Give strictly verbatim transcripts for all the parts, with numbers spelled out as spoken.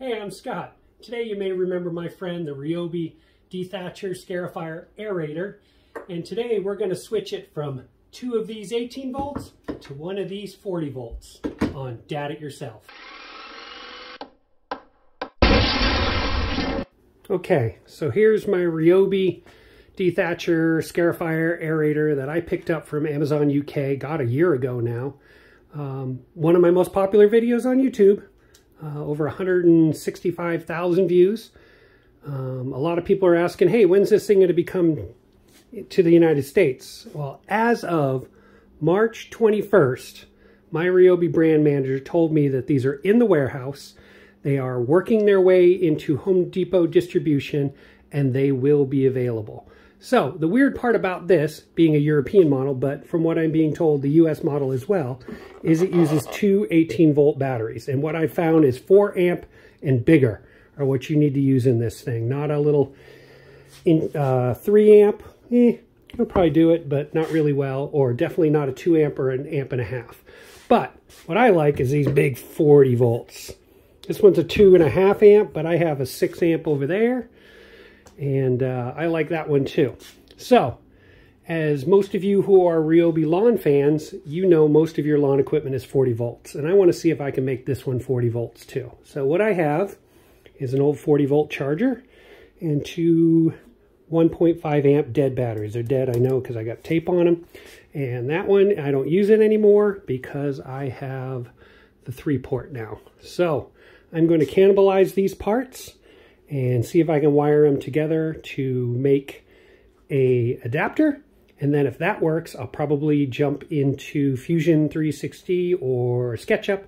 Hey, I'm Scott. Today you may remember my friend, the Ryobi dethatcher, scarifier, aerator. And today we're going to switch it from two of these eighteen volts to one of these forty volts on Dad It Yourself. Okay, so here's my Ryobi dethatcher, scarifier, aerator that I picked up from Amazon U K, got a year ago now. Um, one of my most popular videos on YouTube. Uh, over one hundred sixty-five thousand views. Um, a lot of people are asking, hey, when's this thing going to become to the United States? Well, as of March twenty-first, my Ryobi brand manager told me that these are in the warehouse. They are working their way into Home Depot distribution, and they will be available. So, the weird part about this, being a European model, but from what I'm being told, the U S model as well, is it uses two eighteen volt batteries. And what I found is four amp and bigger are what you need to use in this thing. Not a little in, uh, three amp, eh, it'll probably do it, but not really well, or definitely not a two amp or an amp and a half. But what I like is these big forty volts. This one's a two and a half amp, but I have a six amp over there. And uh, I like that one too. So, as most of you who are Ryobi lawn fans, you know most of your lawn equipment is forty volts. And I want to see if I can make this one forty volts too. So what I have is an old forty volt charger and two one point five amp dead batteries. They're dead, I know, because I got tape on them. And that one, I don't use it anymore because I have the three port now. So, I'm going to cannibalize these parts and see if I can wire them together to make a adapter. And then if that works, I'll probably jump into Fusion three sixty or SketchUp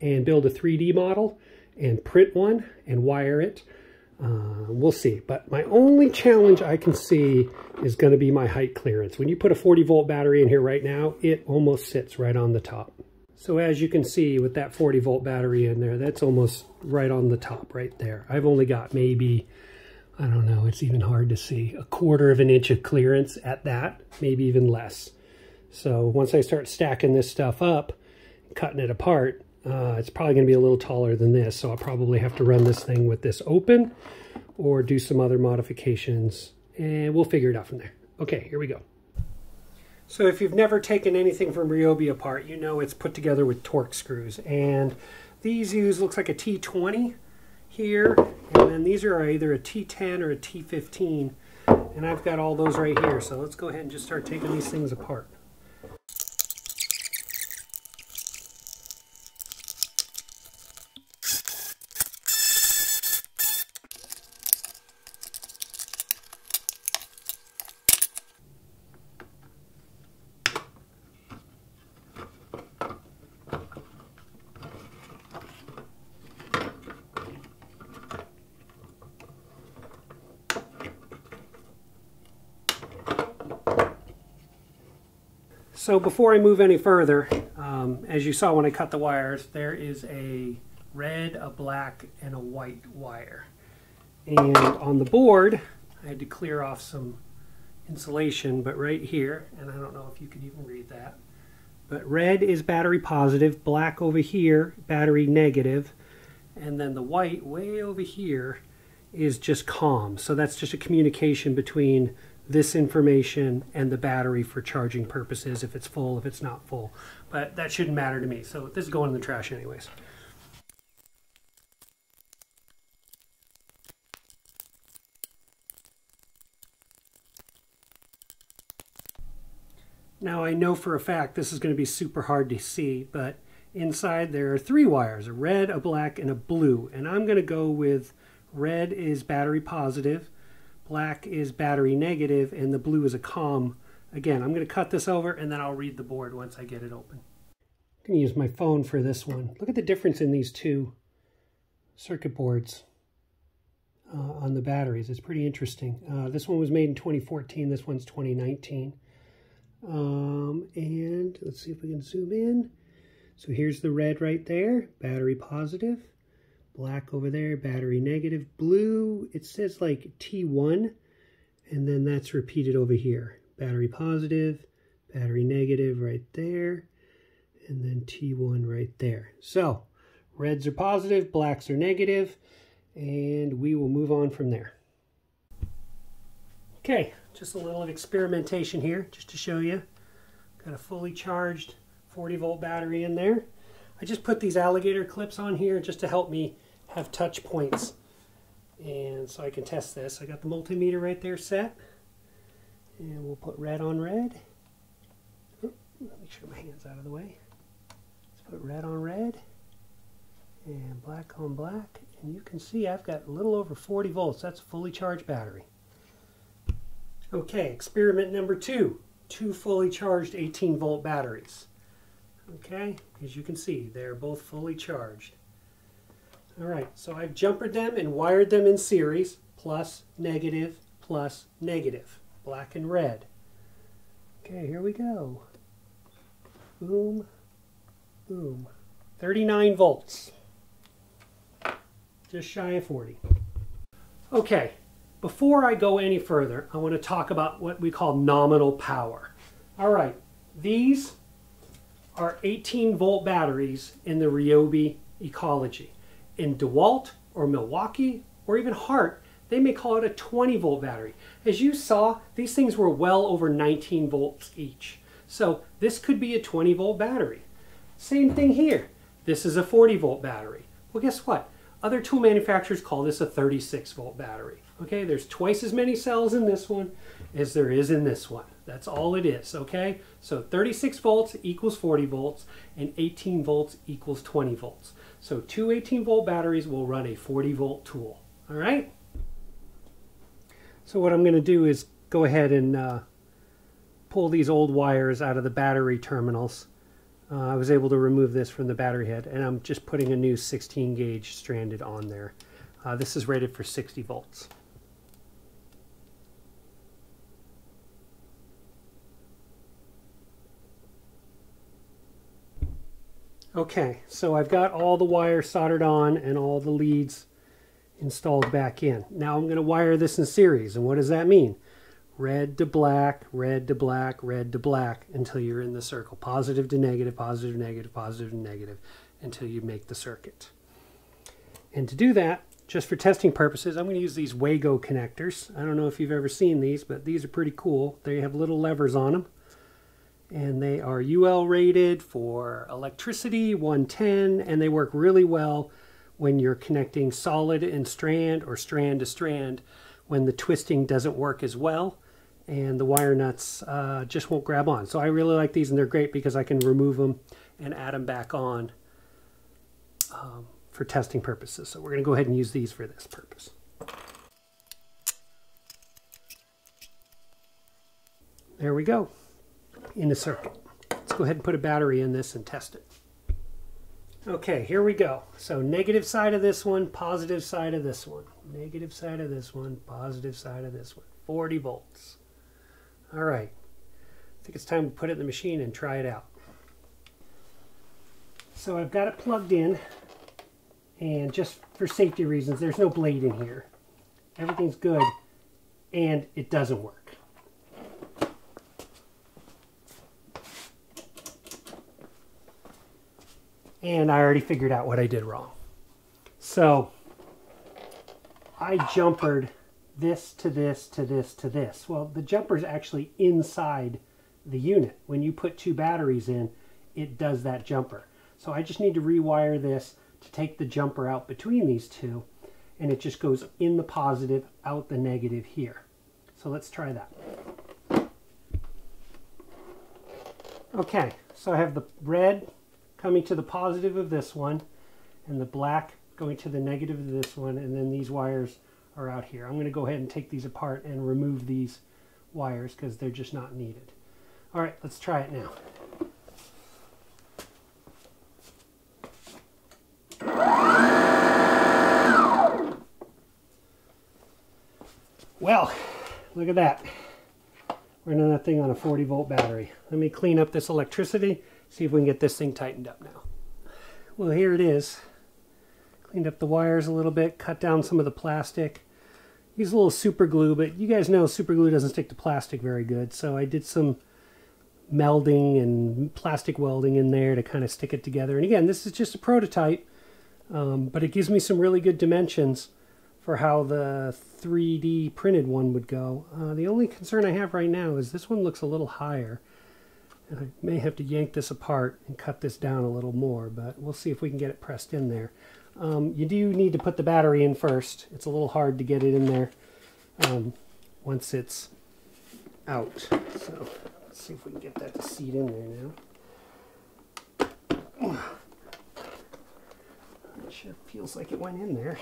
and build a three D model and print one and wire it. Uh, we'll see. But my only challenge I can see is going to be my height clearance. When you put a forty volt battery in here right now, it almost sits right on the top. So as you can see with that forty volt battery in there, that's almost right on the top right there. I've only got maybe, I don't know, it's even hard to see, a quarter of an inch of clearance at that, maybe even less. So once I start stacking this stuff up, cutting it apart, uh, it's probably going to be a little taller than this. So I'll probably have to run this thing with this open or do some other modifications, and we'll figure it out from there. Okay, here we go. So if you've never taken anything from Ryobi apart, you know it's put together with Torx screws. And these use, looks like a T twenty here. And then these are either a T ten or a T fifteen. And I've got all those right here. So let's go ahead and just start taking these things apart. So before I move any further, um, as you saw when I cut the wires, there is a red, a black, and a white wire. And on the board, I had to clear off some insulation, but right here, and I don't know if you could even read that, but red is battery positive, black over here, battery negative, and then the white way over here is just comm. So that's just a communication between this information and the battery for charging purposes, if it's full, if it's not full. But that shouldn't matter to me, so this is going in the trash anyways. Now I know for a fact this is going to be super hard to see, but inside there are three wires, a red, a black, and a blue. And I'm going to go with red is battery positive, black is battery negative, and the blue is a comm. Again, I'm going to cut this over and then I'll read the board once I get it open. I'm going to use my phone for this one. Look at the difference in these two circuit boards uh, on the batteries. It's pretty interesting. Uh, this one was made in twenty fourteen. This one's twenty nineteen. Um, and let's see if we can zoom in. So here's the red right there, battery positive. Black over there, battery negative. Blue, it says like T one, and then that's repeated over here. Battery positive, battery negative right there, and then T one right there. So, Reds are positive, blacks are negative, and we will move on from there. Okay, just a little experimentation here, just to show you. Got a fully charged forty volt battery in there. I just put these alligator clips on here just to help me have touch points, and so I can test this. I got the multimeter right there set, and we'll put red on red. Oop, make sure my hand's out of the way. Let's put red on red and black on black, and you can see I've got a little over forty volts. That's a fully charged battery. Okay, experiment number two, two fully charged eighteen volt batteries. Okay, as you can see, they're both fully charged. All right, so I've jumpered them and wired them in series, plus, negative, plus, negative, black and red. Okay, here we go. Boom, boom. thirty-nine volts, just shy of forty. Okay, before I go any further, I want to talk about what we call nominal power. All right, these are eighteen volt batteries in the Ryobi ecology. In DeWalt or Milwaukee or even Hart, they may call it a twenty volt battery. As you saw, these things were well over nineteen volts each. So this could be a twenty volt battery. Same thing here. This is a forty volt battery. Well, guess what? Other tool manufacturers call this a thirty-six volt battery. Okay, there's twice as many cells in this one as there is in this one. That's all it is, okay? So thirty-six volts equals forty volts, and eighteen volts equals twenty volts. So two eighteen volt batteries will run a forty volt tool, all right? So what I'm gonna do is go ahead and uh, pull these old wires out of the battery terminals. Uh, I was able to remove this from the battery head, and I'm just putting a new sixteen gauge stranded on there. Uh, this is rated for sixty volts. Okay, so I've got all the wires soldered on and all the leads installed back in. Now I'm going to wire this in series, and what does that mean? Red to black, red to black, red to black, until you're in the circle. Positive to negative, positive, negative, positive, negative, until you make the circuit. And to do that, just for testing purposes, I'm going to use these Wago connectors. I don't know if you've ever seen these, but these are pretty cool. They have little levers on them. And they are U L rated for electricity, one ten, and they work really well when you're connecting solid and strand or strand to strand, when the twisting doesn't work as well and the wire nuts uh, just won't grab on. So I really like these, and they're great because I can remove them and add them back on um, for testing purposes. So we're going to go ahead and use these for this purpose. There we go, in the circuit. Let's go ahead and put a battery in this and test it. Okay, here we go. So negative side of this one, positive side of this one, negative side of this one, positive side of this one, forty volts. All right, I think it's time to put it in the machine and try it out. So I've got it plugged in, and just for safety reasons, there's no blade in here. Everything's good, and it doesn't work. And I already figured out what I did wrong. So I jumpered this to this to this to this. Well, the jumper is actually inside the unit. When you put two batteries in, it does that jumper. So I just need to rewire this to take the jumper out between these two, and it just goes in the positive, out the negative here. So let's try that. Okay, so I have the red coming to the positive of this one, and the black going to the negative of this one, and then these wires are out here. I'm going to go ahead and take these apart and remove these wires because they're just not needed. All right, let's try it now. Well, look at that. Running that thing on a forty volt battery. Let me clean up this electricity, see if we can get this thing tightened up now. Well, here it is. Cleaned up the wires a little bit, cut down some of the plastic. Use a little super glue, but you guys know super glue doesn't stick to plastic very good, so I did some melding and plastic welding in there to kind of stick it together. And again, this is just a prototype. Um, but it gives me some really good dimensions for how the three D printed one would go. Uh, the only concern I have right now is this one looks a little higher. And I may have to yank this apart and cut this down a little more, but we'll see if we can get it pressed in there. Um, you do need to put the battery in first. It's a little hard to get it in there um, once it's out. So let's see if we can get that to seat in there now. It sure feels like it went in there.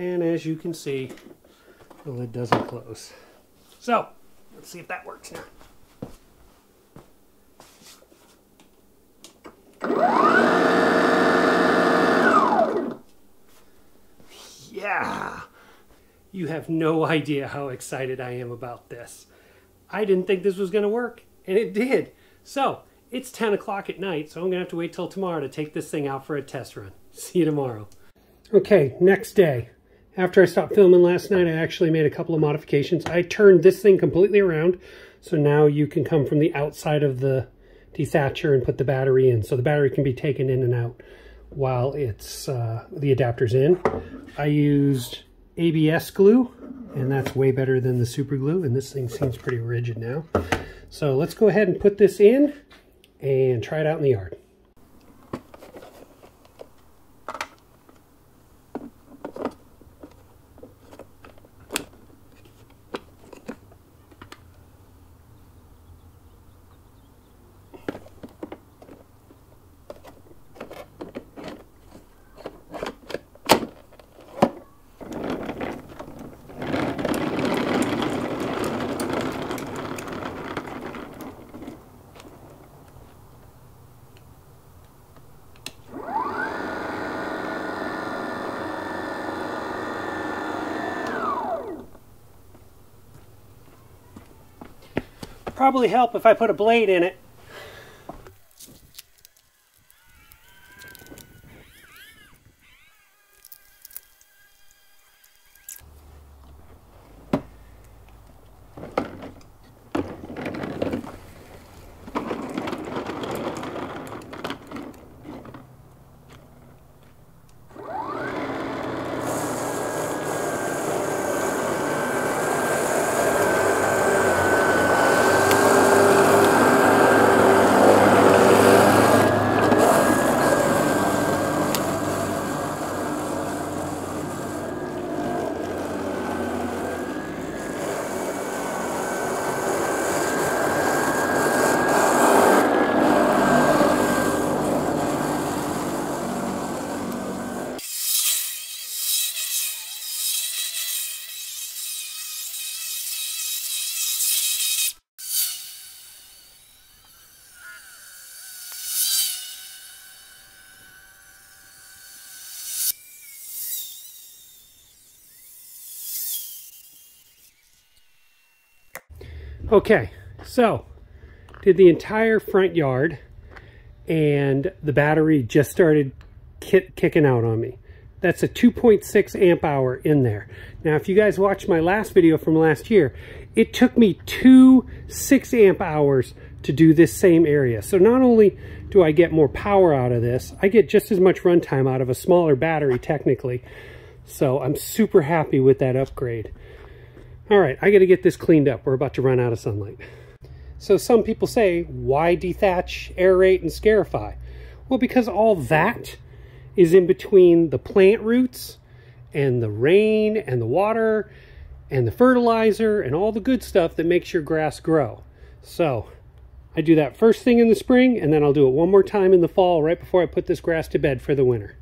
And as you can see, the lid doesn't close. So let's see if that works now. Yeah, you have no idea how excited I am about this. I didn't think this was going to work, and it did. So it's ten o'clock at night, so I'm gonna have to wait till tomorrow to take this thing out for a test run. See you tomorrow. Okay, next day. After I stopped filming last night, I actually made a couple of modifications. I turned this thing completely around, so now you can come from the outside of the dethatcher and put the battery in, so the battery can be taken in and out while it's uh, the adapter's in. I used A B S glue, and that's way better than the super glue, and this thing seems pretty rigid now. So let's go ahead and put this in and try it out in the yard. Probably help if I put a blade in it. Okay, so did the entire front yard, and the battery just started kick, kicking out on me. That's a two point six amp hour in there. Now, if you guys watched my last video from last year, it took me two six amp hours to do this same area. So not only do I get more power out of this, I get just as much runtime out of a smaller battery technically. So I'm super happy with that upgrade. All right, I gotta get this cleaned up. We're about to run out of sunlight. So some people say, why dethatch, aerate, and scarify? Well, because all that is in between the plant roots and the rain and the water and the fertilizer and all the good stuff that makes your grass grow. So I do that first thing in the spring, and then I'll do it one more time in the fall right before I put this grass to bed for the winter.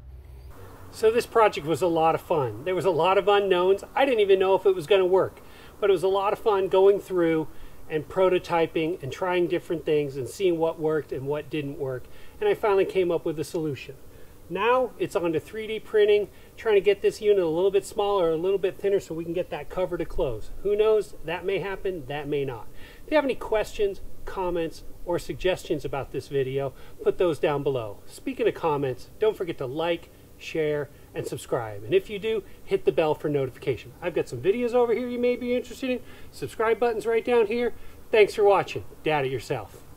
So this project was a lot of fun. There was a lot of unknowns. I didn't even know if it was gonna work, but it was a lot of fun going through and prototyping and trying different things and seeing what worked and what didn't work. And I finally came up with a solution. Now it's on to three D printing, trying to get this unit a little bit smaller, a little bit thinner, so we can get that cover to close. Who knows? That may happen, that may not. If you have any questions, comments, or suggestions about this video, put those down below. Speaking of comments, don't forget to like, share, and subscribe. And if you do, hit the bell for notification. I've got some videos over here you may be interested in. Subscribe button's right down here. Thanks for watching. Dad it yourself.